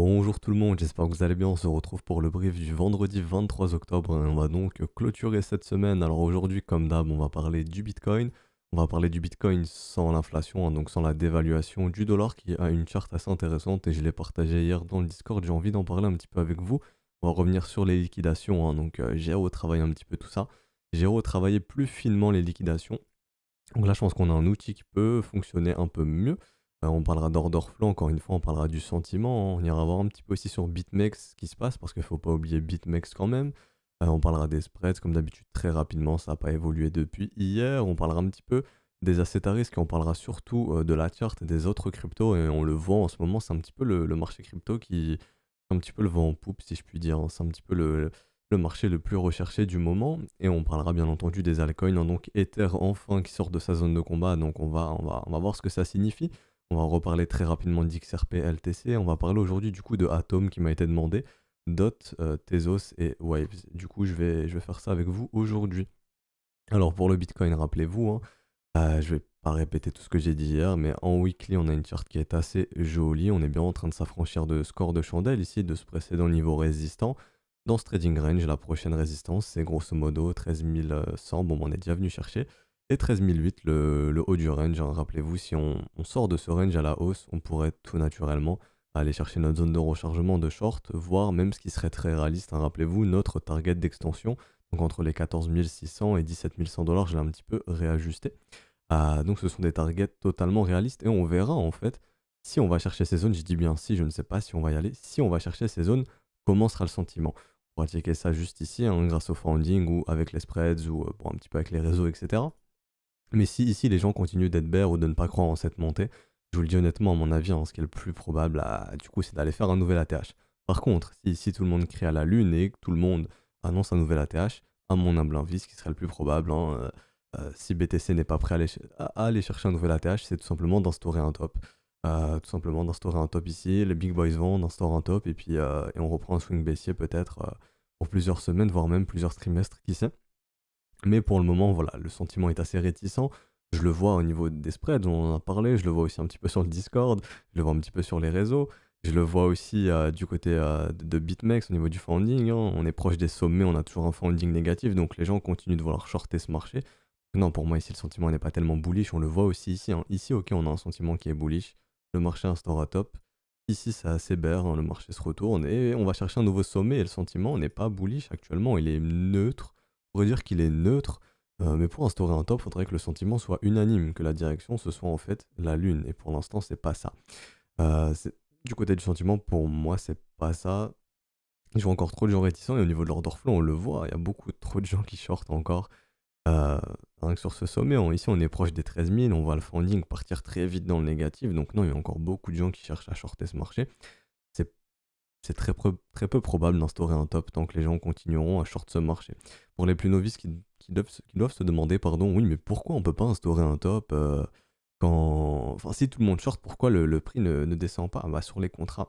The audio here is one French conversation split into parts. Bonjour tout le monde, j'espère que vous allez bien, on se retrouve pour le brief du vendredi 23 octobre, on va donc clôturer cette semaine. Alors aujourd'hui comme d'hab on va parler du Bitcoin, sans l'inflation, donc sans la dévaluation du dollar qui a une charte assez intéressante et je l'ai partagée hier dans le Discord, j'ai envie d'en parler un petit peu avec vous. On va revenir sur les liquidations, donc j'ai retravaillé un petit peu tout ça, j'ai retravaillé plus finement les liquidations, donc là je pense qu'on a un outil qui peut fonctionner un peu mieux. On parlera d'order flow, encore une fois, on parlera du sentiment, on ira voir un petit peu aussi sur BitMEX ce qui se passe, parce qu'il ne faut pas oublier BitMEX quand même. On parlera des spreads, comme d'habitude, très rapidement, ça n'a pas évolué depuis hier. On parlera un petit peu des assets à risque, on parlera surtout de la charte et des autres cryptos, et on le voit en ce moment, c'est un petit peu le marché crypto qui est un petit peu le vent en poupe, si je puis dire, c'est un petit peu le marché le plus recherché du moment. Et on parlera bien entendu des altcoins, donc Ether enfin qui sort de sa zone de combat, donc on va voir ce que ça signifie. On va reparler très rapidement d'XRP, LTC. On va parler aujourd'hui du coup de Atom qui m'a été demandé, Dot, Tezos et Waves. Du coup, je vais faire ça avec vous aujourd'hui. Alors pour le Bitcoin, rappelez-vous, je vais pas répéter tout ce que j'ai dit hier, mais en weekly, on a une charte qui est assez jolie. On est bien en train de s'affranchir de score de chandelle ici, de se précédent niveau résistant. Dans ce trading range, la prochaine résistance, c'est grosso modo 13 100. Bon, on est déjà venu chercher. Et 13008, le haut du range, rappelez-vous, si on sort de ce range à la hausse, on pourrait tout naturellement aller chercher notre zone de rechargement de short, voire même ce qui serait très réaliste, rappelez-vous, notre target d'extension, donc entre les 14600 et 17100 $, je l'ai un petit peu réajusté. Donc ce sont des targets totalement réalistes et on verra en fait si on va chercher ces zones, je dis bien si, je ne sais pas si on va y aller, si on va chercher ces zones, comment sera le sentiment ? On pourra checker ça juste ici, grâce au funding ou avec les spreads ou un petit peu avec les réseaux, etc. Mais si ici les gens continuent d'être bêtes ou de ne pas croire en cette montée, je vous le dis honnêtement à mon avis, ce qui est le plus probable, du coup, c'est d'aller faire un nouvel ATH. Par contre, si ici tout le monde crie à la lune et que tout le monde annonce un nouvel ATH, à mon humble avis, ce qui serait le plus probable, si BTC n'est pas prêt à aller chercher un nouvel ATH, c'est tout simplement d'instaurer un top. Tout simplement d'instaurer un top ici, les big boys vendent, d'instaurer un top, et puis et on reprend un swing baissier peut-être pour plusieurs semaines, voire même plusieurs trimestres, qui sait. Mais pour le moment, voilà, le sentiment est assez réticent. Je le vois au niveau des spreads, on en a parlé, je le vois aussi un petit peu sur le Discord, je le vois un petit peu sur les réseaux, je le vois aussi du côté de BitMEX au niveau du funding, on est proche des sommets, on a toujours un funding négatif, donc les gens continuent de vouloir shorter ce marché. Non, pour moi ici, le sentiment n'est pas tellement bullish, on le voit aussi ici. Ici, ok, on a un sentiment qui est bullish, le marché instaure à top. Ici, c'est assez bear, le marché se retourne et on va chercher un nouveau sommet et le sentiment n'est pas bullish actuellement, il est neutre. On pourrait dire qu'il est neutre, mais pour instaurer un top, il faudrait que le sentiment soit unanime, que la direction ce soit en fait la lune, et pour l'instant c'est pas ça. Du côté du sentiment, pour moi c'est pas ça. Je vois encore trop de gens réticents, et au niveau de l'order flow, on le voit, il y a beaucoup trop de gens qui shortent encore. Rien que sur ce sommet, ici on est proche des 13 000, on voit le funding partir très vite dans le négatif, donc non, il y a encore beaucoup de gens qui cherchent à shorter ce marché. C'est très peu probable d'instaurer un top tant que les gens continueront à short ce marché. Pour les plus novices qui doivent se demander, pardon, oui, mais pourquoi on ne peut pas instaurer un top quand... Enfin, si tout le monde short, pourquoi le prix ne descend pas? Sur les contrats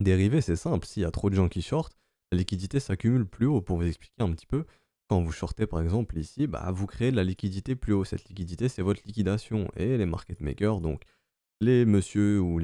dérivés, c'est simple. S'il y a trop de gens qui shortent, la liquidité s'accumule plus haut. Pour vous expliquer un petit peu, quand vous shortez par exemple ici, vous créez de la liquidité plus haut. Cette liquidité, c'est votre liquidation. Et les market makers, donc... les messieurs ou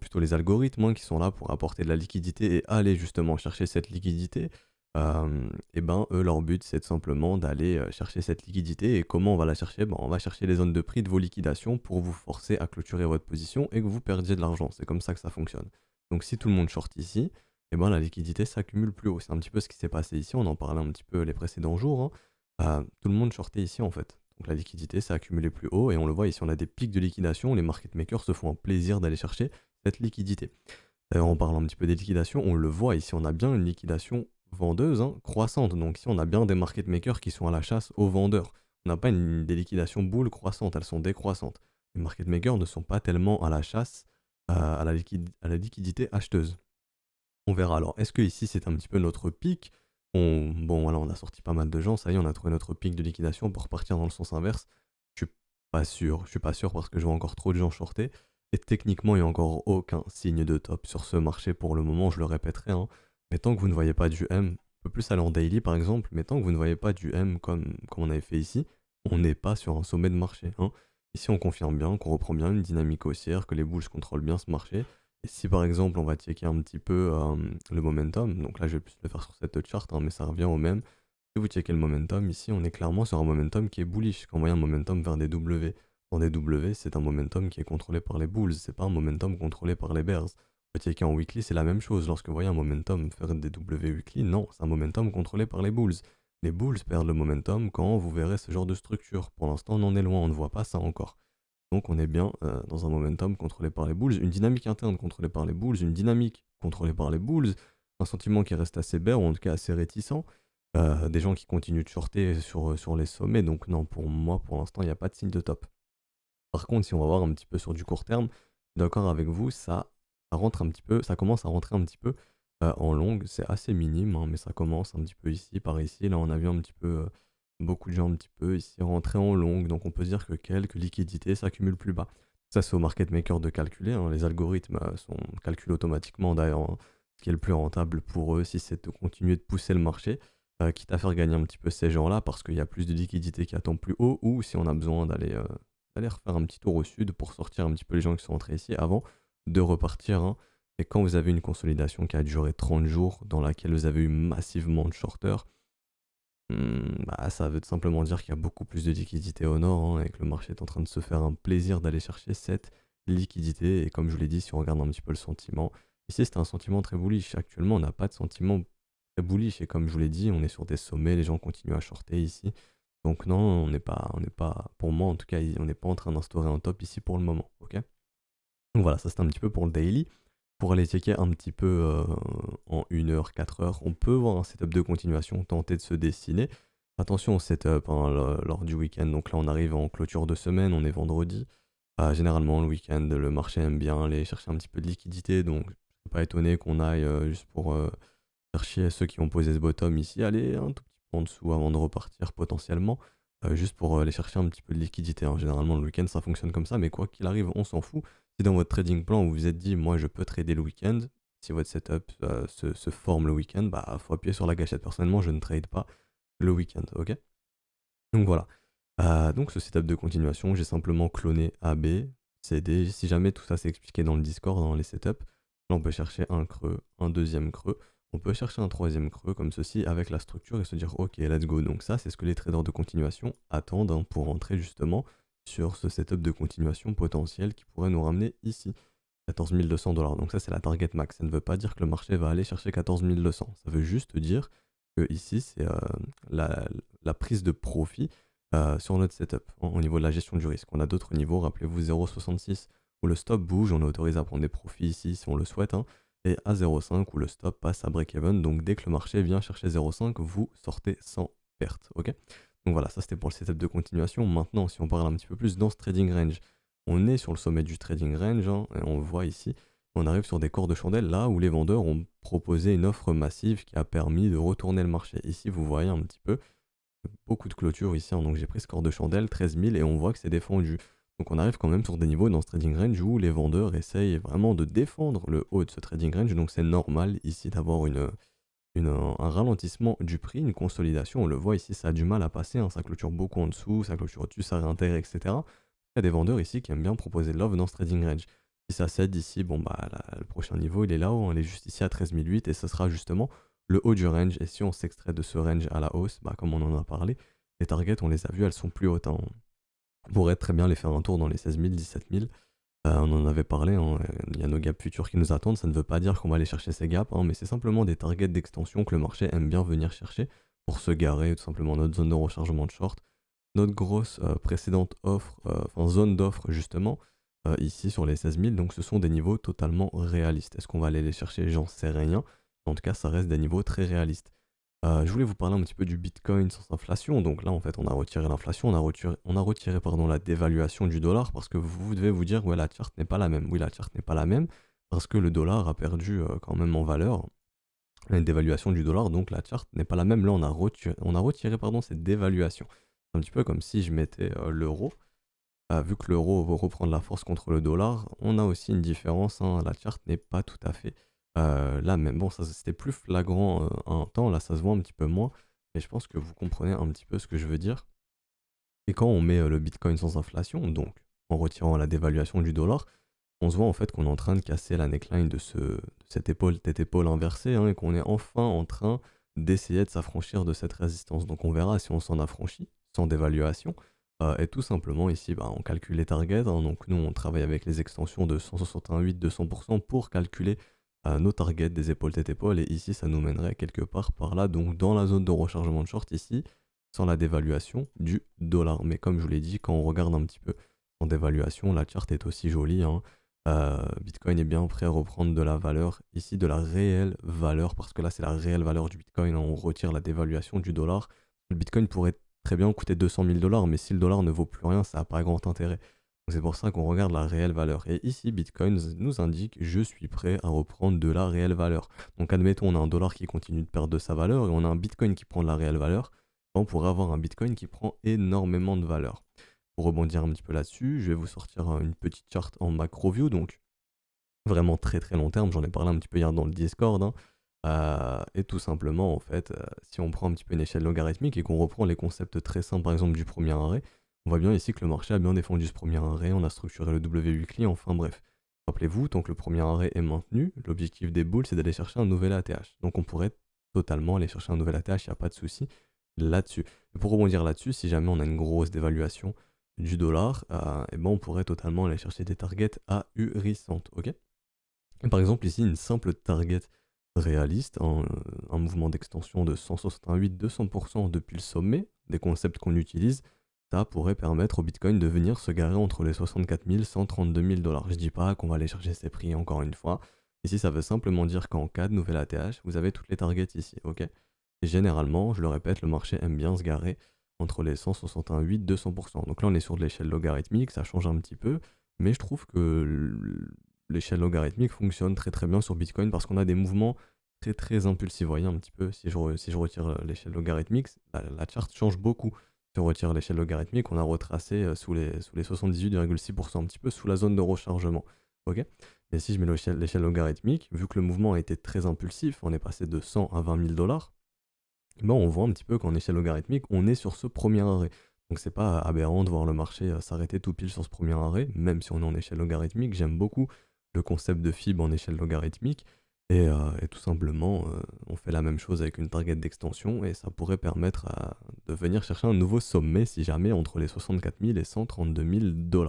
plutôt les algorithmes qui sont là pour apporter de la liquidité et aller justement chercher cette liquidité, eux, leur but c'est simplement d'aller chercher cette liquidité. Et comment on va la chercher? On va chercher les zones de prix de vos liquidations pour vous forcer à clôturer votre position et que vous perdiez de l'argent. C'est comme ça que ça fonctionne. Donc si tout le monde short ici, la liquidité s'accumule plus haut. C'est un petit peu ce qui s'est passé ici, on en parlait un petit peu les précédents jours. Tout le monde shortait ici en fait. Donc la liquidité s'est accumulée plus haut et on le voit ici, on a des pics de liquidation, les market makers se font un plaisir d'aller chercher cette liquidité. D'ailleurs on parle un petit peu des liquidations, on le voit ici, on a bien une liquidation vendeuse croissante, donc ici on a bien des market makers qui sont à la chasse aux vendeurs. On n'a pas des liquidations boules croissantes, elles sont décroissantes. Les market makers ne sont pas tellement à la chasse à la liquidité acheteuse. On verra alors, est-ce que ici c'est un petit peu notre pic? Bon voilà, on a sorti pas mal de gens, ça y est, on a trouvé notre pic de liquidation pour partir dans le sens inverse. Je suis pas sûr parce que je vois encore trop de gens shortés. Et techniquement, il n'y a encore aucun signe de top sur ce marché pour le moment, je le répéterai. Mais tant que vous ne voyez pas du M, on peut plus aller en daily par exemple, mais tant que vous ne voyez pas du M comme on avait fait ici, on n'est pas sur un sommet de marché. Ici, on confirme bien qu'on reprend bien une dynamique haussière, que les bulls contrôlent bien ce marché. Et si par exemple on va checker un petit peu le momentum, donc là je vais plus le faire sur cette charte, hein, mais ça revient au même. Si vous checkez le momentum, ici on est clairement sur un momentum qui est bullish, qu'on voit un momentum vers des W. Dans des W, c'est un momentum qui est contrôlé par les bulls, c'est pas un momentum contrôlé par les bears. On va checker en weekly, c'est la même chose. Lorsque vous voyez un momentum faire des W weekly, non, c'est un momentum contrôlé par les bulls. Les bulls perdent le momentum quand vous verrez ce genre de structure. Pour l'instant, on en est loin, on ne voit pas ça encore. Donc on est bien dans un momentum contrôlé par les bulls, une dynamique interne contrôlée par les bulls, une dynamique contrôlée par les bulls, un sentiment qui reste assez bear, ou en tout cas assez réticent, des gens qui continuent de shorter sur les sommets, donc non, pour moi, pour l'instant, il n'y a pas de signe de top. Par contre, si on va voir un petit peu sur du court terme, d'accord avec vous, ça rentre un petit peu, ça commence à rentrer un petit peu en longue, c'est assez minime, hein, mais ça commence un petit peu ici, par ici, là on a vu un petit peu... beaucoup de gens un petit peu ici rentrés en longue, donc on peut dire que quelques liquidités s'accumulent plus bas. Ça c'est au market maker de calculer, hein. Les algorithmes calculent automatiquement d'ailleurs ce qui est le plus rentable pour eux, si c'est de continuer de pousser le marché, quitte à faire gagner un petit peu ces gens-là parce qu'il y a plus de liquidités qui attendent plus haut, ou si on a besoin d'aller refaire un petit tour au sud pour sortir un petit peu les gens qui sont rentrés ici avant de repartir. Hein. Et quand vous avez une consolidation qui a duré 30 jours, dans laquelle vous avez eu massivement de shorters, bah, ça veut simplement dire qu'il y a beaucoup plus de liquidité au nord, hein, et que le marché est en train de se faire un plaisir d'aller chercher cette liquidité. Et comme je vous l'ai dit, si on regarde un petit peu le sentiment, ici c'est un sentiment très bullish. Actuellement, on n'a pas de sentiment très bullish, et comme je vous l'ai dit, on est sur des sommets, les gens continuent à shorter ici. Donc non, on n'est pas, pour moi en tout cas, on n'est pas en train d'instaurer un top ici pour le moment. Ok, donc voilà, ça c'est un petit peu pour le daily. Pour aller checker un petit peu en 1h, 4h, on peut voir un setup de continuation tenter de se dessiner. Attention au setup hein, lors du week-end, donc là on arrive en clôture de semaine, on est vendredi. Généralement le week-end, le marché aime bien aller chercher un petit peu de liquidité, donc je ne suis pas étonné qu'on aille juste pour chercher ceux qui ont posé ce bottom ici, aller un tout petit peu en dessous avant de repartir potentiellement, juste pour aller chercher un petit peu de liquidité. Hein. Généralement le week-end ça fonctionne comme ça, mais quoi qu'il arrive on s'en fout. Dans votre trading plan, vous vous êtes dit, moi je peux trader le week-end, si votre setup se forme le week-end, bah faut appuyer sur la gâchette. Personnellement, je ne trade pas le week-end, ok? Donc voilà. Donc ce setup de continuation, j'ai simplement cloné AB, CD. Si jamais tout ça c'est expliqué dans le Discord, dans les setups, là on peut chercher un creux, un deuxième creux, on peut chercher un troisième creux comme ceci avec la structure et se dire, ok, let's go. Donc ça, c'est ce que les traders de continuation attendent hein, pour entrer justement sur ce setup de continuation potentiel qui pourrait nous ramener ici, 14 200 $. Donc ça c'est la target max, ça ne veut pas dire que le marché va aller chercher 14 200 $, ça veut juste dire que ici c'est la prise de profit sur notre setup, hein, au niveau de la gestion du risque. On a d'autres niveaux, rappelez-vous 0,66 où le stop bouge, on est autorisé à prendre des profits ici si on le souhaite, hein, et à 0,5 où le stop passe à break-even, donc dès que le marché vient chercher 0,5, vous sortez sans perte, ok? Donc voilà, ça c'était pour le setup de continuation. Maintenant, si on parle un petit peu plus dans ce trading range, on est sur le sommet du trading range, hein, et on voit ici, on arrive sur des corps de chandelle, là où les vendeurs ont proposé une offre massive qui a permis de retourner le marché. Ici, vous voyez un petit peu, beaucoup de clôtures ici, hein, donc j'ai pris ce corps de chandelle, 13 000, et on voit que c'est défendu. Donc on arrive quand même sur des niveaux dans ce trading range où les vendeurs essayent vraiment de défendre le haut de ce trading range, donc c'est normal ici d'avoir un ralentissement du prix, une consolidation. On le voit ici, ça a du mal à passer, hein, ça clôture beaucoup en dessous, ça clôture au-dessus, ça réintègre, etc. Il y a des vendeurs ici qui aiment bien proposer de l'offre dans ce trading range. Si ça cède ici, bon bah le prochain niveau il est là-haut, hein, il est juste ici à 13008 et ce sera justement le haut du range. Et si on s'extrait de ce range à la hausse, bah comme on en a parlé, les targets on les a vus, elles sont plus hautes. Hein. On pourrait très bien les faire un tour dans les 16000, 17000. On en avait parlé, hein. Il y a nos gaps futurs qui nous attendent, ça ne veut pas dire qu'on va aller chercher ces gaps, hein, mais c'est simplement des targets d'extension que le marché aime bien venir chercher pour se garer, tout simplement notre zone de rechargement de short, notre grosse précédente offre, enfin zone d'offre justement, ici sur les 16000, donc ce sont des niveaux totalement réalistes. Est-ce qu'on va aller les chercher? J'en sais rien, en tout cas ça reste des niveaux très réalistes. Je voulais vous parler un petit peu du Bitcoin sans inflation. Donc là en fait on a retiré l'inflation, on a retiré pardon, la dévaluation du dollar, parce que vous devez vous dire ouais la charte n'est pas la même. Oui, la charte n'est pas la même parce que le dollar a perdu quand même en valeur, la dévaluation du dollar, donc la charte n'est pas la même. Là on a retiré pardon, cette dévaluation. C'est un petit peu comme si je mettais l'euro. Vu que l'euro va reprendre la force contre le dollar, on a aussi une différence, hein, la charte n'est pas tout à fait... là même, bon ça c'était plus flagrant un temps, là ça se voit un petit peu moins, mais je pense que vous comprenez un petit peu ce que je veux dire. Et quand on met le Bitcoin sans inflation, donc en retirant la dévaluation du dollar, on se voit en fait qu'on est en train de casser la neckline de, cette épaule inversée, hein, et qu'on est enfin en train d'essayer de s'affranchir de cette résistance. Donc on verra si on s'en affranchit sans dévaluation. Et tout simplement ici, bah, on calcule les targets, hein, donc nous on travaille avec les extensions de 161,8, 200% pour calculer nos targets des épaules tête-épaule, et ici ça nous mènerait quelque part par là, donc dans la zone de rechargement de short ici, sans la dévaluation du dollar. Mais comme je vous l'ai dit, quand on regarde un petit peu en dévaluation, la charte est aussi jolie, hein. Bitcoin est bien prêt à reprendre de la valeur, ici de la réelle valeur, parce que là c'est la réelle valeur du Bitcoin, hein. On retire la dévaluation du dollar. Le Bitcoin pourrait très bien coûter 200 000 $, mais si le dollar ne vaut plus rien, ça n'a pas grand intérêt. C'est pour ça qu'on regarde la réelle valeur. Et ici, Bitcoin nous indique « je suis prêt à reprendre de la réelle valeur ». Donc admettons, on a un dollar qui continue de perdre de sa valeur et on a un Bitcoin qui prend de la réelle valeur. On pourrait avoir un Bitcoin qui prend énormément de valeur. Pour rebondir un petit peu là-dessus, je vais vous sortir une petite charte en macro view, donc vraiment très très long terme. J'en ai parlé un petit peu hier dans le Discord, hein. Et tout simplement, en fait, si on prend un petit peu une échelle logarithmique et qu'on reprend les concepts très simples, par exemple du premier arrêt, on voit bien ici que le marché a bien défendu ce premier arrêt, on a structuré le W-weekly, enfin bref. Rappelez-vous, tant que le premier arrêt est maintenu, l'objectif des boules c'est d'aller chercher un nouvel ATH. Donc on pourrait totalement aller chercher un nouvel ATH, il n'y a pas de souci là-dessus. Pour rebondir là-dessus, si jamais on a une grosse dévaluation du dollar, et ben on pourrait totalement aller chercher des targets ahurissantes. Okay, et par exemple ici, une simple target réaliste, un mouvement d'extension de 168, 200% depuis le sommet, des concepts qu'on utilise, ça pourrait permettre au Bitcoin de venir se garer entre les 64 000 et 132 000 $. Je dis pas qu'on va aller chercher ces prix encore une fois. Ici, ça veut simplement dire qu'en cas de nouvelle ATH, vous avez toutes les targets ici, ok? Et généralement, je le répète, le marché aime bien se garer entre les 161,8 et 200%. Donc là, on est sur de l'échelle logarithmique, ça change un petit peu, mais je trouve que l'échelle logarithmique fonctionne très très bien sur Bitcoin parce qu'on a des mouvements très très impulsifs. Vous voyez un petit peu, si je retire l'échelle logarithmique, la charte change beaucoup. Si on retire l'échelle logarithmique, on a retracé sous les 78,6%, un petit peu sous la zone de rechargement. Okay, mais si je mets l'échelle logarithmique, vu que le mouvement a été très impulsif, on est passé de 100 à 20 000 $, ben on voit un petit peu qu'en échelle logarithmique, on est sur ce premier arrêt. Donc c'est pas aberrant de voir le marché s'arrêter tout pile sur ce premier arrêt, même si on est en échelle logarithmique. J'aime beaucoup le concept de fib en échelle logarithmique. Et tout simplement, on fait la même chose avec une target d'extension et ça pourrait permettre de venir chercher un nouveau sommet si jamais entre les 64 000 et 132 000 $.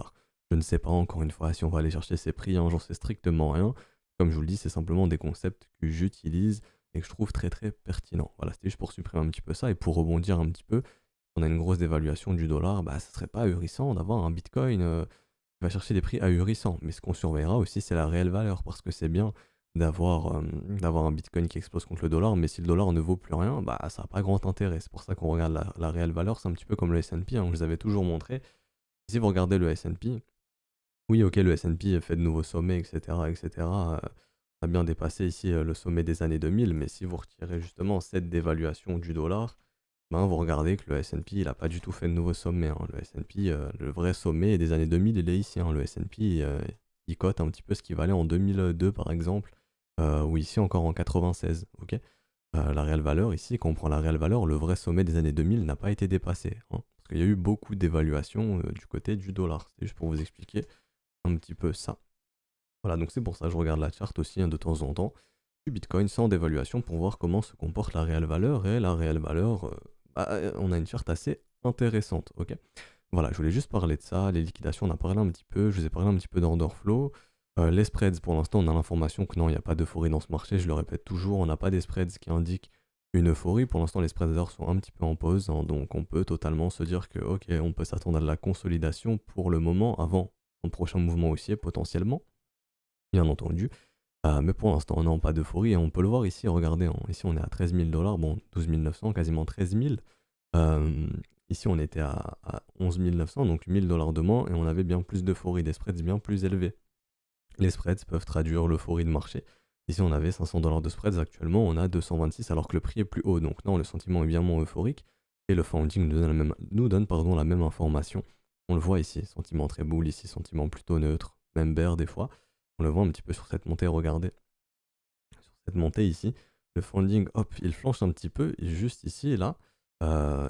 Je ne sais pas encore une fois si on va aller chercher ces prix, hein, j'en sais strictement rien. Comme je vous le dis, c'est simplement des concepts que j'utilise et que je trouve très très pertinents. Voilà, c'était juste pour supprimer un petit peu ça et pour rebondir un petit peu. On a une grosse dévaluation du dollar, bah, ça serait pas ahurissant d'avoir un Bitcoin qui va chercher des prix ahurissants. Mais ce qu'on surveillera aussi, c'est la réelle valeur parce que c'est bien d'avoir un Bitcoin qui explose contre le dollar, mais si le dollar ne vaut plus rien, bah ça n'a pas grand intérêt. C'est pour ça qu'on regarde la réelle valeur. C'est un petit peu comme le S&P, hein, je vous avais toujours montré. Si vous regardez le S&P, oui ok, le S&P fait de nouveaux sommets, etc. On a bien dépassé ici le sommet des années 2000, mais si vous retirez justement cette dévaluation du dollar, ben, vous regardez que le S&P il n'a pas du tout fait de nouveaux sommets, hein. Le S&P, le vrai sommet des années 2000, il est ici, hein. Le S&P il cote un petit peu ce qu'il valait en 2002 par exemple, ou ici encore en 96, ok. La réelle valeur ici, quand on prend la réelle valeur, le vrai sommet des années 2000 n'a pas été dépassé, hein, parce qu'il y a eu beaucoup d'évaluations du côté du dollar. C'est juste pour vous expliquer un petit peu ça. Voilà, donc c'est pour ça que je regarde la charte aussi, hein, de temps en temps du Bitcoin sans dévaluation pour voir comment se comporte la réelle valeur, et la réelle valeur, on a une charte assez intéressante, ok. Voilà, je voulais juste parler de ça, les liquidations on a parlé un petit peu, je vous ai parlé un petit peu d'order flow. Les spreads, pour l'instant, on a l'information que non, il n'y a pas d'euphorie dans ce marché, je le répète toujours, on n'a pas des spreads qui indiquent une euphorie. Pour l'instant, les spreads sont un petit peu en pause, hein, donc on peut totalement se dire que, ok, on peut s'attendre à de la consolidation pour le moment, avant un prochain mouvement haussier potentiellement, bien entendu. Mais pour l'instant, on n'a pas d'euphorie et on peut le voir ici, regardez, hein, ici on est à 13 000 $, bon, 12 900, quasiment 13 000. Ici, on était à 11 900, donc 1 000 $ de moins, et on avait bien plus d'euphorie, des spreads bien plus élevés. Les spreads peuvent traduire l'euphorie de marché. Ici on avait 500 $ de spreads, actuellement on a 226 alors que le prix est plus haut, donc non, le sentiment est bien moins euphorique et le founding nous donne la même information. On le voit ici, sentiment très boule, ici sentiment plutôt neutre, même bear des fois. On le voit un petit peu sur cette montée, regardez. Sur cette montée ici, le founding, hop, il flanche un petit peu, et juste ici, là,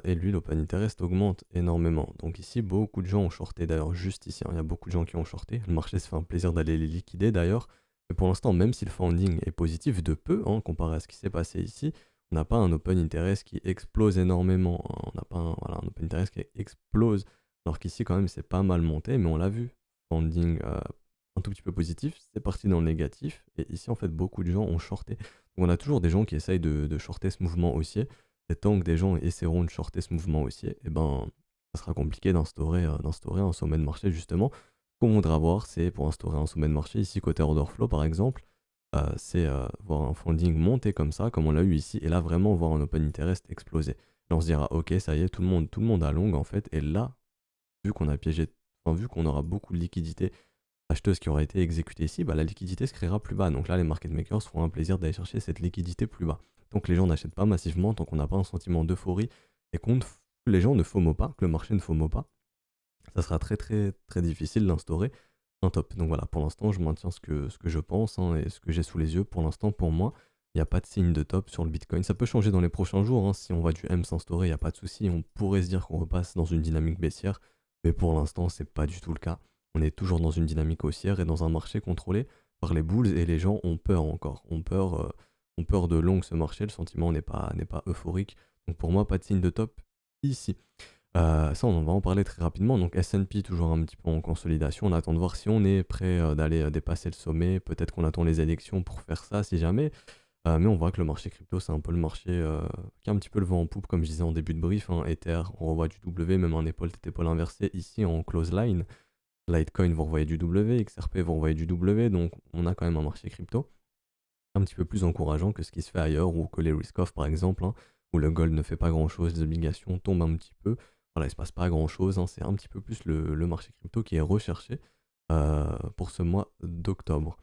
Et lui, l'open interest augmente énormément. Donc ici, beaucoup de gens ont shorté. D'ailleurs, juste ici, hein, il y a beaucoup de gens qui ont shorté. Le marché se fait un plaisir d'aller les liquider d'ailleurs. Mais pour l'instant, même si le funding est positif de peu, hein, comparé à ce qui s'est passé ici, on n'a pas un open interest qui explose énormément. Hein. On n'a pas un, voilà, un open interest qui explose. Alors qu'ici, quand même, c'est pas mal monté, mais on l'a vu. Funding un tout petit peu positif, c'est parti dans le négatif. Et ici, en fait, beaucoup de gens ont shorté. Donc on a toujours des gens qui essayent de shorter ce mouvement haussier. Et tant que des gens essaieront de shorter ce mouvement haussier, eh ben, ça sera compliqué d'instaurer un sommet de marché, justement. Ce qu'on voudra voir, c'est pour instaurer un sommet de marché, ici, côté order flow, par exemple, c'est voir un funding monter comme ça, comme on l'a eu ici, et là, vraiment voir un open interest exploser. Là, on se dira, ok, ça y est, tout le monde a long, en fait. Et là, vu qu'on a piégé, enfin, vu qu'on aura beaucoup de liquidités acheteuses qui auraient été exécutées ici, bah, la liquidité se créera plus bas. Donc là, les market makers feront un plaisir d'aller chercher cette liquidité plus bas. Donc les gens n'achètent pas massivement tant qu'on n'a pas un sentiment d'euphorie et que les gens ne FOMO pas, que le marché ne FOMO pas, ça sera très très très difficile d'instaurer un top. Donc voilà, pour l'instant je maintiens ce que je pense hein, et ce que j'ai sous les yeux. Pour l'instant, pour moi, il n'y a pas de signe de top sur le Bitcoin. Ça peut changer dans les prochains jours, hein. Si on voit du M s'instaurer, il n'y a pas de souci, on pourrait se dire qu'on repasse dans une dynamique baissière, mais pour l'instant c'est pas du tout le cas. On est toujours dans une dynamique haussière et dans un marché contrôlé par les bulls et les gens ont peur encore, ont peur de long ce marché, le sentiment n'est pas euphorique. Donc pour moi, pas de signe de top ici. Ça, on va en parler très rapidement. Donc S&P, toujours un petit peu en consolidation. On attend de voir si on est prêt d'aller dépasser le sommet. Peut-être qu'on attend les élections pour faire ça, si jamais. Mais on voit que le marché crypto, c'est un peu le marché qui a un petit peu le vent en poupe, comme je disais en début de brief. Hein. Ether, on revoit du W, même un épaule-tête-épaule inversé, ici en close line. Litecoin, vous revoyez du W. XRP, vous revoyez du W. Donc on a quand même un marché crypto un petit peu plus encourageant que ce qui se fait ailleurs, ou que les risk-off par exemple, hein, où le gold ne fait pas grand-chose, les obligations tombent un petit peu, voilà, il ne se passe pas grand-chose, hein, c'est un petit peu plus le marché crypto qui est recherché pour ce mois d'octobre.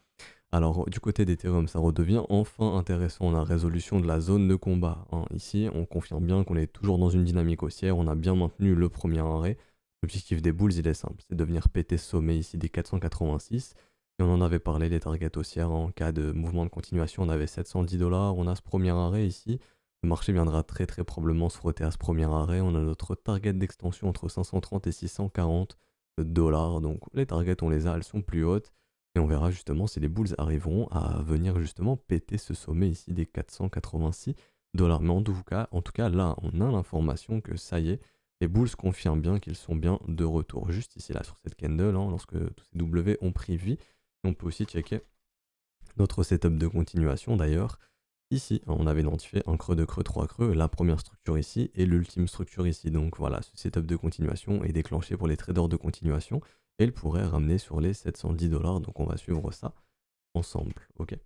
Alors du côté d'Ethereum, ça redevient enfin intéressant, on a résolution de la zone de combat, hein. Ici on confirme bien qu'on est toujours dans une dynamique haussière, on a bien maintenu le premier arrêt. L'objectif des bulls il est simple, c'est de venir péter ce sommet ici des 486, et on en avait parlé, les targets haussières en cas de mouvement de continuation, on avait 710 $, on a ce premier arrêt ici, le marché viendra très très probablement se frotter à ce premier arrêt, on a notre target d'extension entre 530 et 640 $, donc les targets on les a, elles sont plus hautes, et on verra justement si les bulls arriveront à venir justement péter ce sommet ici des 486 $, mais en tout cas là on a l'information que ça y est, les bulls confirment bien qu'ils sont bien de retour, juste ici là sur cette candle, hein, lorsque tous ces W ont pris vie. On peut aussi checker notre setup de continuation d'ailleurs. Ici, on avait identifié un creux, deux creux, trois creux, la première structure ici et l'ultime structure ici. Donc voilà, ce setup de continuation est déclenché pour les traders de continuation et il pourrait ramener sur les 710 $. Donc on va suivre ça ensemble. Ok.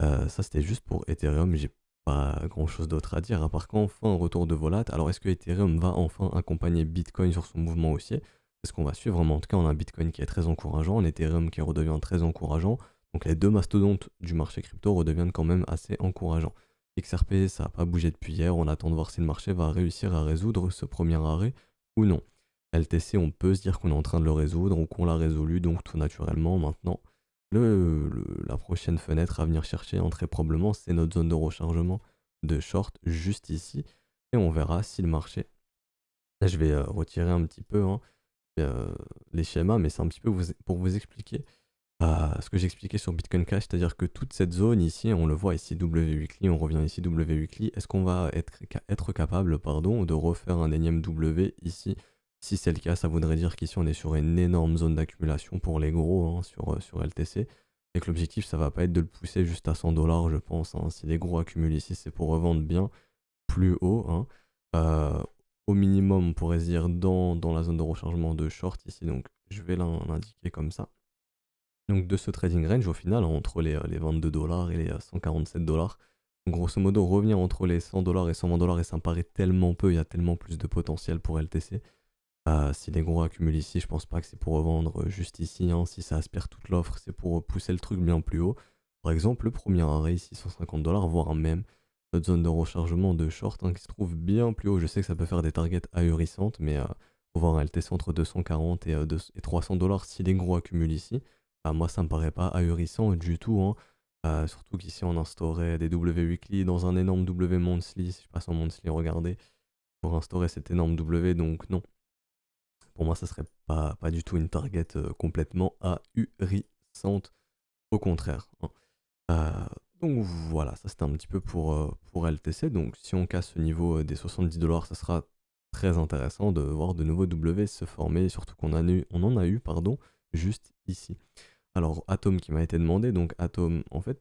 Ça c'était juste pour Ethereum, j'ai pas grand chose d'autre à dire à part qu'enfin un retour de volat. Alors est-ce que Ethereum va enfin accompagner Bitcoin sur son mouvement haussier ? C'est ce qu'on va suivre, mais en tout cas on a un Bitcoin qui est très encourageant, un Ethereum qui redevient très encourageant, donc les deux mastodontes du marché crypto redeviennent quand même assez encourageants. XRP, ça n'a pas bougé depuis hier, on attend de voir si le marché va réussir à résoudre ce premier arrêt ou non. LTC, on peut se dire qu'on est en train de le résoudre ou qu'on l'a résolu, donc tout naturellement maintenant, la prochaine fenêtre à venir chercher, hein, très probablement, c'est notre zone de rechargement de short juste ici, et on verra si le marché... Là je vais retirer un petit peu... Hein, les schémas, mais c'est un petit peu pour vous expliquer ce que j'expliquais sur Bitcoin Cash, c'est-à-dire que toute cette zone ici, on le voit ici W weekly, on revient ici W weekly, est-ce qu'on va être capable, pardon, de refaire un énième W ici? Si c'est le cas, ça voudrait dire qu'ici on est sur une énorme zone d'accumulation pour les gros, hein, sur LTC, et que l'objectif ça va pas être de le pousser juste à 100 $, je pense, hein. Si les gros accumulent ici, c'est pour revendre bien plus haut, hein. Au minimum, on pourrait se dire dans la zone de rechargement de short ici, donc je vais l'indiquer comme ça. Donc de ce trading range, au final, entre les 22 $ et les 147 $, grosso modo, revenir entre les 100 $ et 120 $, et ça me paraît tellement peu, il y a tellement plus de potentiel pour LTC. Si les gros accumulent ici, je pense pas que c'est pour revendre juste ici, hein. Si ça aspire toute l'offre, c'est pour pousser le truc bien plus haut. Par exemple, le premier arrêt ici, 150 $, voire même... notre zone de rechargement de short, hein, qui se trouve bien plus haut. Je sais que ça peut faire des targets ahurissantes, mais pour voir un LTC entre 240 et 300 $, si les gros accumulent ici, bah, moi ça me paraît pas ahurissant du tout, hein. Surtout qu'ici on instaurait des W weekly dans un énorme W monthly. Si je passe en monthly, regardez, pour instaurer cette énorme W, donc non. Pour moi, ça serait pas du tout une target complètement ahurissante, au contraire. Hein. Donc voilà, ça c'était un petit peu pour LTC. Donc si on casse ce niveau des 70$, ça sera très intéressant de voir de nouveaux W se former, surtout qu'on en a eu, pardon, juste ici. Alors Atom qui m'a été demandé, donc Atom, en fait,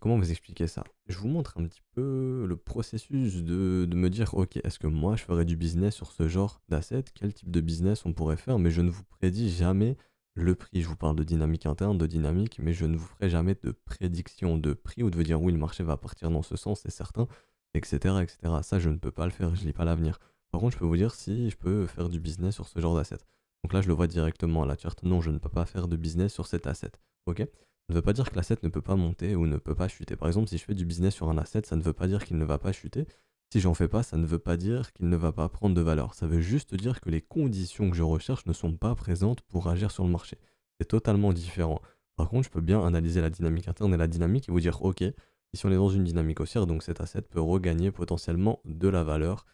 comment vous expliquer ça? Je vous montre un petit peu le processus de me dire, ok, est-ce que moi je ferais du business sur ce genre d'asset? Quel type de business on pourrait faire? Mais je ne vous prédis jamais le prix. Je vous parle de dynamique interne, de dynamique, mais je ne vous ferai jamais de prédiction de prix ou de vous dire, oui, le marché va partir dans ce sens, c'est certain, etc., etc. Ça, je ne peux pas le faire, je ne lis pas l'avenir. Par contre, je peux vous dire si je peux faire du business sur ce genre d'asset. Donc là, je le vois directement à la charte. Non, je ne peux pas faire de business sur cet asset. Ok? Ça ne veut pas dire que l'asset ne peut pas monter ou ne peut pas chuter. Par exemple, si je fais du business sur un asset, ça ne veut pas dire qu'il ne va pas chuter. Si j'en fais pas, ça ne veut pas dire qu'il ne va pas prendre de valeur. Ça veut juste dire que les conditions que je recherche ne sont pas présentes pour agir sur le marché. C'est totalement différent. Par contre, je peux bien analyser la dynamique interne et la dynamique et vous dire, ok, ici on est dans une dynamique haussière, donc cet asset peut regagner potentiellement de la valeur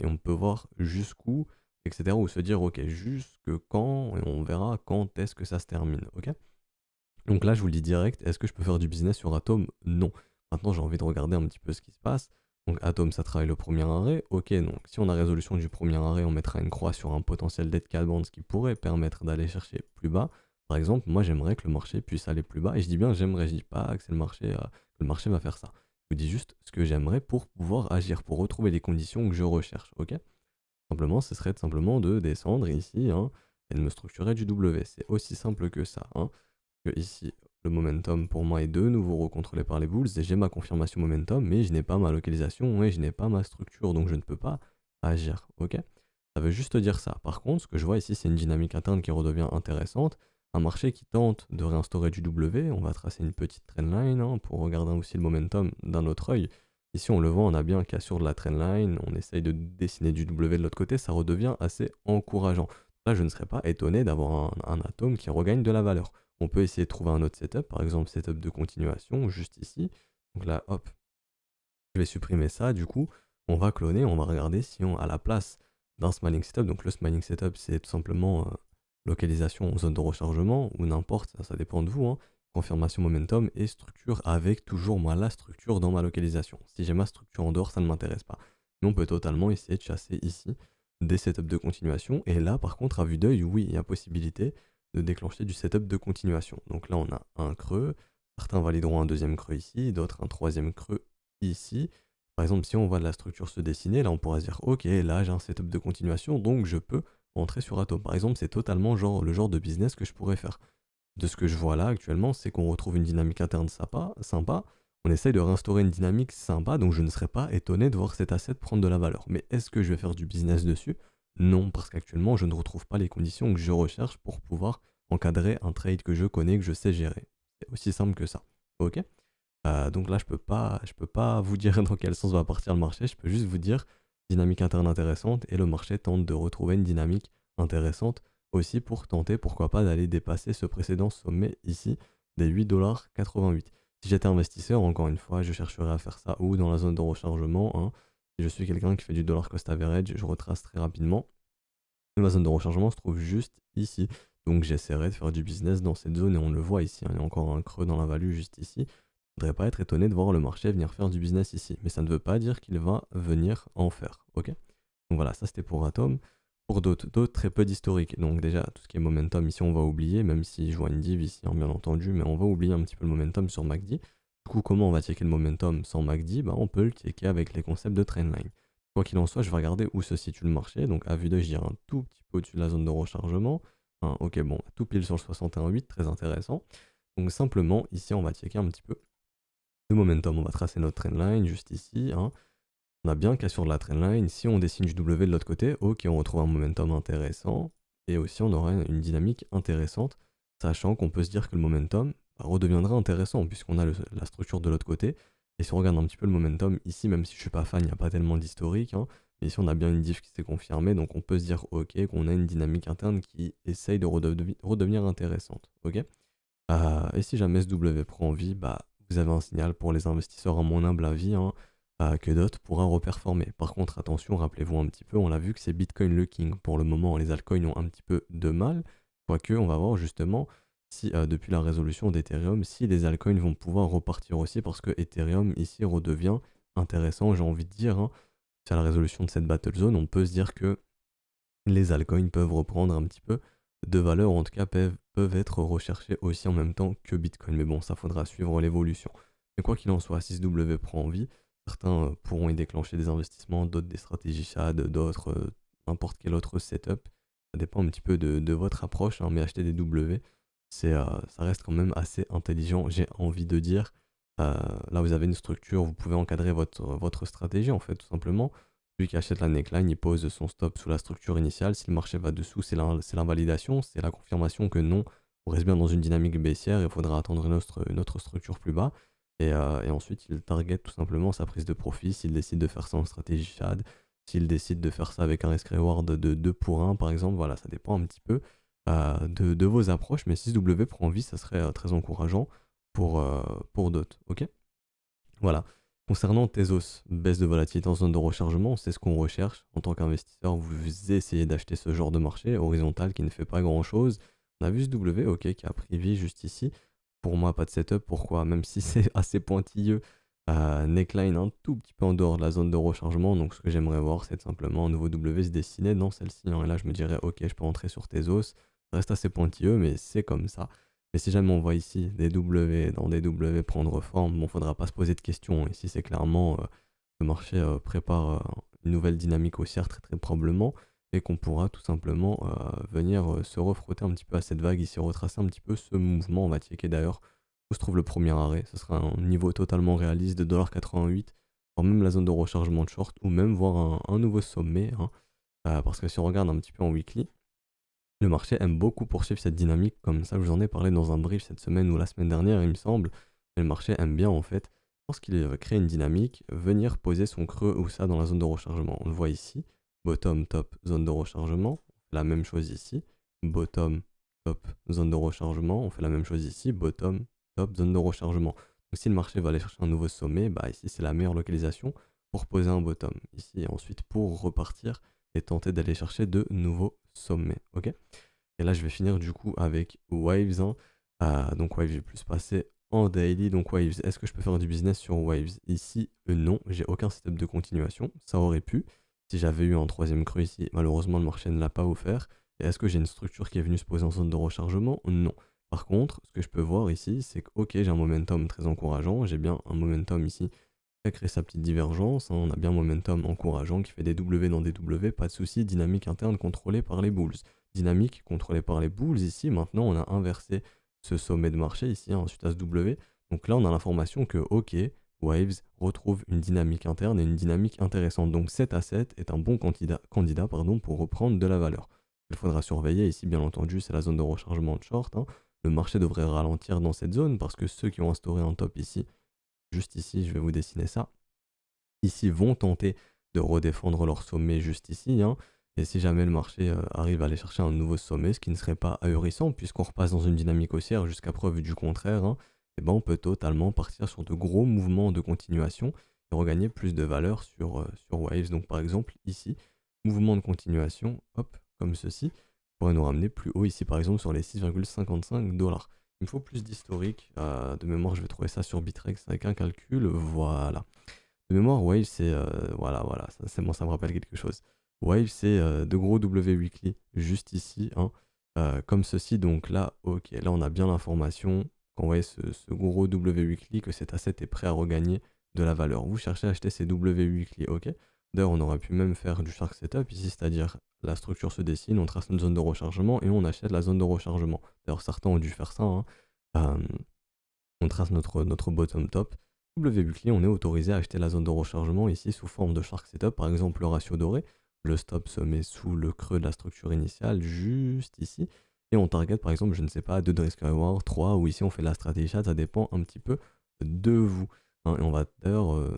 et on peut voir jusqu'où, etc. Ou se dire, ok, jusque quand, et on verra quand est-ce que ça se termine. Ok? Donc là, je vous le dis direct, est-ce que je peux faire du business sur Atom? Non. Maintenant, j'ai envie de regarder un petit peu ce qui se passe. Donc Atom, ça travaille le premier arrêt. Ok, donc si on a résolution du premier arrêt, on mettra une croix sur un potentiel dead cat band, ce qui pourrait permettre d'aller chercher plus bas. Par exemple, moi, j'aimerais que le marché puisse aller plus bas. Et je dis bien j'aimerais, je dis pas que c'est le marché va faire ça. Je vous dis juste ce que j'aimerais pour pouvoir agir, pour retrouver les conditions que je recherche. Ok? Simplement, ce serait simplement de descendre ici hein, et de me structurer du W. C'est aussi simple que ça. Hein. Ici, le momentum pour moi est de nouveau recontrôlé par les bulls et j'ai ma confirmation momentum, mais je n'ai pas ma localisation et je n'ai pas ma structure, donc je ne peux pas agir. Ok, ça veut juste dire ça. Par contre, ce que je vois ici, c'est une dynamique interne qui redevient intéressante. Un marché qui tente de réinstaurer du W. On va tracer une petite trendline hein, pour regarder aussi le momentum d'un autre œil. Ici, on le voit, on a bien qu'à sur de la trendline. On essaye de dessiner du W de l'autre côté. Ça redevient assez encourageant. Là, je ne serais pas étonné d'avoir un atome qui regagne de la valeur. On peut essayer de trouver un autre setup, par exemple setup de continuation, juste ici. Donc là, hop, je vais supprimer ça. Du coup, on va cloner, on va regarder si on à la place d'un smiling setup. Donc le smiling setup, c'est tout simplement localisation, zone de rechargement ou n'importe, ça dépend de vous. Hein, confirmation, momentum et structure avec toujours moi la structure dans ma localisation. Si j'ai ma structure en dehors, ça ne m'intéresse pas. Mais on peut totalement essayer de chasser ici des setups de continuation. Et là, par contre, à vue d'œil, oui, il y a possibilité de déclencher du setup de continuation. Donc là, on a un creux. Certains valideront un deuxième creux ici, d'autres un troisième creux ici. Par exemple, si on voit de la structure se dessiner, là, on pourra se dire, ok, là, j'ai un setup de continuation, donc je peux entrer sur Atom. Par exemple, c'est totalement le genre de business que je pourrais faire. De ce que je vois là, actuellement, c'est qu'on retrouve une dynamique interne sympa. On essaye de réinstaurer une dynamique sympa, donc je ne serais pas étonné de voir cet asset prendre de la valeur. Mais est-ce que je vais faire du business dessus ? Non, parce qu'actuellement, je ne retrouve pas les conditions que je recherche pour pouvoir encadrer un trade que je connais, que je sais gérer. C'est aussi simple que ça. Ok. Donc là, je peux pas vous dire dans quel sens va partir le marché. Je peux juste vous dire dynamique interne intéressante et le marché tente de retrouver une dynamique intéressante aussi pour tenter, pourquoi pas, d'aller dépasser ce précédent sommet ici des 8,88$. Si j'étais investisseur, encore une fois, je chercherais à faire ça ou dans la zone de rechargement. Hein, si je suis quelqu'un qui fait du dollar cost average, je retrace très rapidement. Ma zone de rechargement se trouve juste ici. Donc j'essaierai de faire du business dans cette zone et on le voit ici. Il y a encore un creux dans la value juste ici. Je ne voudrais pas être étonné de voir le marché venir faire du business ici. Mais ça ne veut pas dire qu'il va venir en faire. Ok. Donc voilà, ça c'était pour Atom. Pour d'autres, très peu d'historique. Donc déjà, tout ce qui est momentum ici, on va oublier. Même si je vois une div ici, hein, bien entendu. Mais on va oublier un petit peu le momentum sur MACD. Du coup, comment on va checker le momentum sans MACD? Bah, on peut le checker avec les concepts de trendline. Quoi qu'il en soit, je vais regarder où se situe le marché. Donc à vue d'œil, je dirais un tout petit peu au-dessus de la zone de rechargement. Hein, ok, bon, tout pile sur le 61.8, très intéressant. Donc simplement, ici, on va checker un petit peu le momentum. On va tracer notre trendline juste ici. Hein. On a bien qu'à sur de la trendline. Si on dessine du W de l'autre côté, ok, on retrouve un momentum intéressant. Et aussi, on aura une dynamique intéressante, sachant qu'on peut se dire que le momentum redeviendra intéressant puisqu'on a la structure de l'autre côté. Et si on regarde un petit peu le momentum ici, même si je suis pas fan, il n'y a pas tellement d'historique, hein, mais ici on a bien une diff qui s'est confirmée, donc on peut se dire ok, qu'on a une dynamique interne qui essaye de redevenir intéressante. Okay, et si jamais SW prend vie, bah, vous avez un signal pour les investisseurs à mon humble avis, hein, que Dot pourra reperformer. Par contre, attention, rappelez-vous un petit peu, on l'a vu que c'est Bitcoin le king. Pour le moment, les altcoins ont un petit peu de mal, quoique on va voir justement si depuis la résolution d'Ethereum, si les altcoins vont pouvoir repartir aussi, parce que Ethereum ici redevient intéressant, j'ai envie de dire, hein. C'est à la résolution de cette battle zone, on peut se dire que les altcoins peuvent reprendre un petit peu de valeur, en tout cas peuvent être recherchés aussi en même temps que Bitcoin. Mais bon, ça faudra suivre l'évolution. Mais quoi qu'il en soit, 6W prend envie. Certains pourront y déclencher des investissements, d'autres des stratégies shad, d'autres n'importe quel autre setup. Ça dépend un petit peu de votre approche, hein, mais acheter des W, ça reste quand même assez intelligent, j'ai envie de dire. Là, vous avez une structure, vous pouvez encadrer votre stratégie, en fait, tout simplement. Celui qui achète la neckline, il pose son stop sous la structure initiale. Si le marché va dessous, c'est l'invalidation, c'est la confirmation que non, on reste bien dans une dynamique baissière, il faudra attendre une autre structure plus bas. Et ensuite, il target tout simplement sa prise de profit. S'il décide de faire ça en stratégie shad, s'il décide de faire ça avec un risk reward de 2 pour 1, par exemple, voilà, ça dépend un petit peu de vos approches. Mais 6W prend envie, ça serait très encourageant pour Dot. Ok, voilà. Concernant Tezos, baisse de volatilité en zone de rechargement, c'est ce qu'on recherche. En tant qu'investisseur, vous essayez d'acheter ce genre de marché horizontal qui ne fait pas grand-chose. On a vu ce W, ok, qui a pris vie juste ici. Pour moi, pas de setup. Pourquoi? Même si c'est assez pointilleux, neckline un tout petit peu en dehors de la zone de rechargement. Donc ce que j'aimerais voir, c'est simplement un nouveau W se dessiner dans celle-ci. Et là, je me dirais, ok, je peux entrer sur Tezos. Ça reste assez pointilleux, mais c'est comme ça. Mais si jamais on voit ici des W dans des W prendre forme, bon, faudra pas se poser de questions. Ici, c'est clairement le marché prépare une nouvelle dynamique haussière très très probablement, et qu'on pourra tout simplement venir se refrotter un petit peu à cette vague ici, retracer un petit peu ce mouvement. On va checker d'ailleurs où se trouve le premier arrêt. Ce sera un niveau totalement réaliste de $88, voire même la zone de rechargement de short, ou même voir un nouveau sommet, hein. Parce que si on regarde un petit peu en weekly, le marché aime beaucoup poursuivre cette dynamique, comme ça je vous en ai parlé dans un brief cette semaine ou la semaine dernière il me semble, mais le marché aime bien en fait, lorsqu'il crée une dynamique, venir poser son creux ou ça dans la zone de rechargement. On le voit ici, bottom, top, zone de rechargement, on fait la même chose ici, bottom, top, zone de rechargement, on fait la même chose ici, bottom, top, zone de rechargement. Donc si le marché va aller chercher un nouveau sommet, bah ici c'est la meilleure localisation pour poser un bottom, ici et ensuite pour repartir et tenter d'aller chercher de nouveaux sommet, ok. Et là je vais finir du coup avec Waves, hein. Donc Waves j'ai plus passé en daily, donc Waves, est-ce que je peux faire du business sur Waves ici? Non, j'ai aucun setup de continuation, ça aurait pu si j'avais eu un troisième creux ici, malheureusement le marché ne l'a pas offert. Et est-ce que j'ai une structure qui est venue se poser en zone de rechargement? Non. Par contre, ce que je peux voir ici, c'est que ok, j'ai un momentum très encourageant, j'ai bien un momentum ici qui a créé sa petite divergence, hein. On a bien un momentum encourageant qui fait des W dans des W, pas de souci, dynamique interne contrôlée par les bulls. Dynamique contrôlée par les bulls ici, maintenant on a inversé ce sommet de marché ici, hein, suite à ce W. Donc là on a l'information que ok, Waves retrouve une dynamique interne et une dynamique intéressante. Donc cet asset est un bon candidat pardon, pour reprendre de la valeur. Il faudra surveiller ici bien entendu, c'est la zone de rechargement de short, hein. Le marché devrait ralentir dans cette zone parce que ceux qui ont instauré un top ici, juste ici, je vais vous dessiner ça, ici vont tenter de redéfendre leur sommet juste ici, hein. Et si jamais le marché arrive à aller chercher un nouveau sommet, ce qui ne serait pas ahurissant puisqu'on repasse dans une dynamique haussière jusqu'à preuve du contraire, hein, et ben on peut totalement partir sur de gros mouvements de continuation et regagner plus de valeur sur Waves. Donc par exemple ici, mouvement de continuation, hop, comme ceci, pourrait nous ramener plus haut ici par exemple sur les $6,55. Il me faut plus d'historique, de mémoire je vais trouver ça sur Bittrex avec un calcul, voilà. De mémoire Wave c'est, voilà, c'est bon, ça me rappelle quelque chose. Wave c'est de gros W weekly, juste ici, hein, comme ceci, donc là, ok, là on a bien l'information, quand vous voyez ce gros W weekly, que cet asset est prêt à regagner de la valeur. Vous cherchez à acheter ces W weekly, ok. D'ailleurs on aurait pu même faire du shark setup ici, c'est-à-dire la structure se dessine, on trace une zone de rechargement et on achète la zone de rechargement. D'ailleurs certains ont dû faire ça, hein. On trace notre bottom top, W weekly, on est autorisé à acheter la zone de rechargement ici sous forme de shark setup, par exemple le ratio doré, le stop se met sous le creux de la structure initiale juste ici, et on target par exemple, je ne sais pas, 2 de risk reward, 3, ou ici on fait de la stratégie chat, ça dépend un petit peu de vous, hein. Et on va d'ailleurs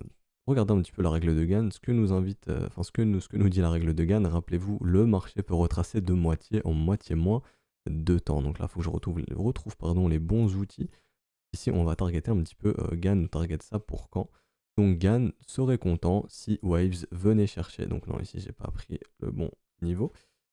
regardez un petit peu la règle de Gann, ce que nous invite, ce que nous dit la règle de Gann, rappelez-vous, le marché peut retracer de moitié en moitié moins de temps. Donc là, il faut que je retrouve les bons outils. Ici, on va targeter un petit peu Gann, target ça pour quand? Donc Gann serait content si Waves venait chercher, donc non ici j'ai pas pris le bon niveau,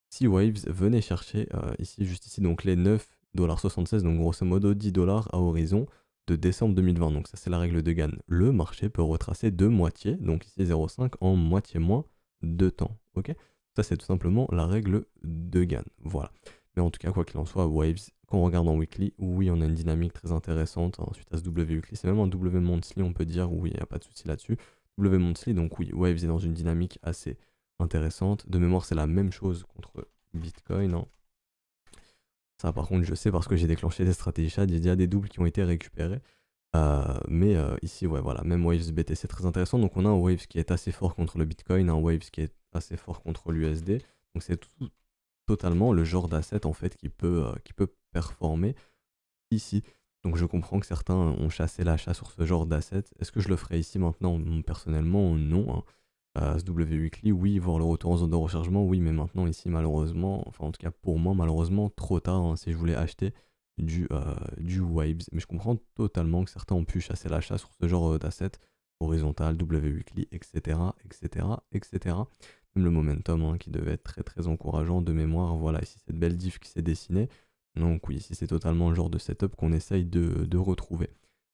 si Waves venait chercher ici juste ici donc les 9,76$, donc grosso modo 10$ à horizon de décembre 2020, donc ça c'est la règle de Gann. Le marché peut retracer de moitié, donc ici 0,5 en moitié moins de temps, ok. Ça c'est tout simplement la règle de Gann, voilà. Mais en tout cas, quoi qu'il en soit, Waves, quand on regarde en weekly, oui, on a une dynamique très intéressante. Ensuite, à ce W weekly, c'est même un W monthly, on peut dire, oui, il n'y a pas de souci là-dessus. W monthly, donc oui, Waves est dans une dynamique assez intéressante. De mémoire, c'est la même chose contre Bitcoin. Hein. Ça, par contre, je sais parce que j'ai déclenché des stratégies shad, il y a des doubles qui ont été récupérés. Mais ici, ouais, voilà, même Waves BTC, très intéressant. Donc, on a un Waves qui est assez fort contre le Bitcoin, un Waves qui est assez fort contre l'USD. Donc, c'est tout totalement le genre d'asset en fait qui peut performer ici. Donc je comprends que certains ont chassé l'achat sur ce genre d'asset. Est-ce que je le ferai ici maintenant? Personnellement non. SW Weekly, oui, voir le retour en zone de rechargement, oui, mais maintenant ici malheureusement, enfin en tout cas pour moi malheureusement trop tard hein, si je voulais acheter du Waves. Mais je comprends totalement que certains ont pu chasser l'achat sur ce genre d'asset horizontal, W Weekly, etc. etc. etc. Même le momentum hein, qui devait être très très encourageant de mémoire, voilà, ici cette belle diff qui s'est dessinée, donc oui, ici c'est totalement le genre de setup qu'on essaye de retrouver.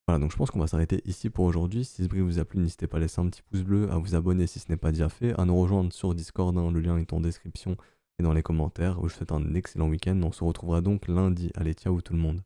Voilà, donc je pense qu'on va s'arrêter ici pour aujourd'hui. Si ce brief vous a plu, n'hésitez pas à laisser un petit pouce bleu, à vous abonner si ce n'est pas déjà fait, à nous rejoindre sur Discord, hein, le lien est en description et dans les commentaires. Je vous souhaite un excellent week-end, on se retrouvera donc lundi. Allez, ciao tout le monde.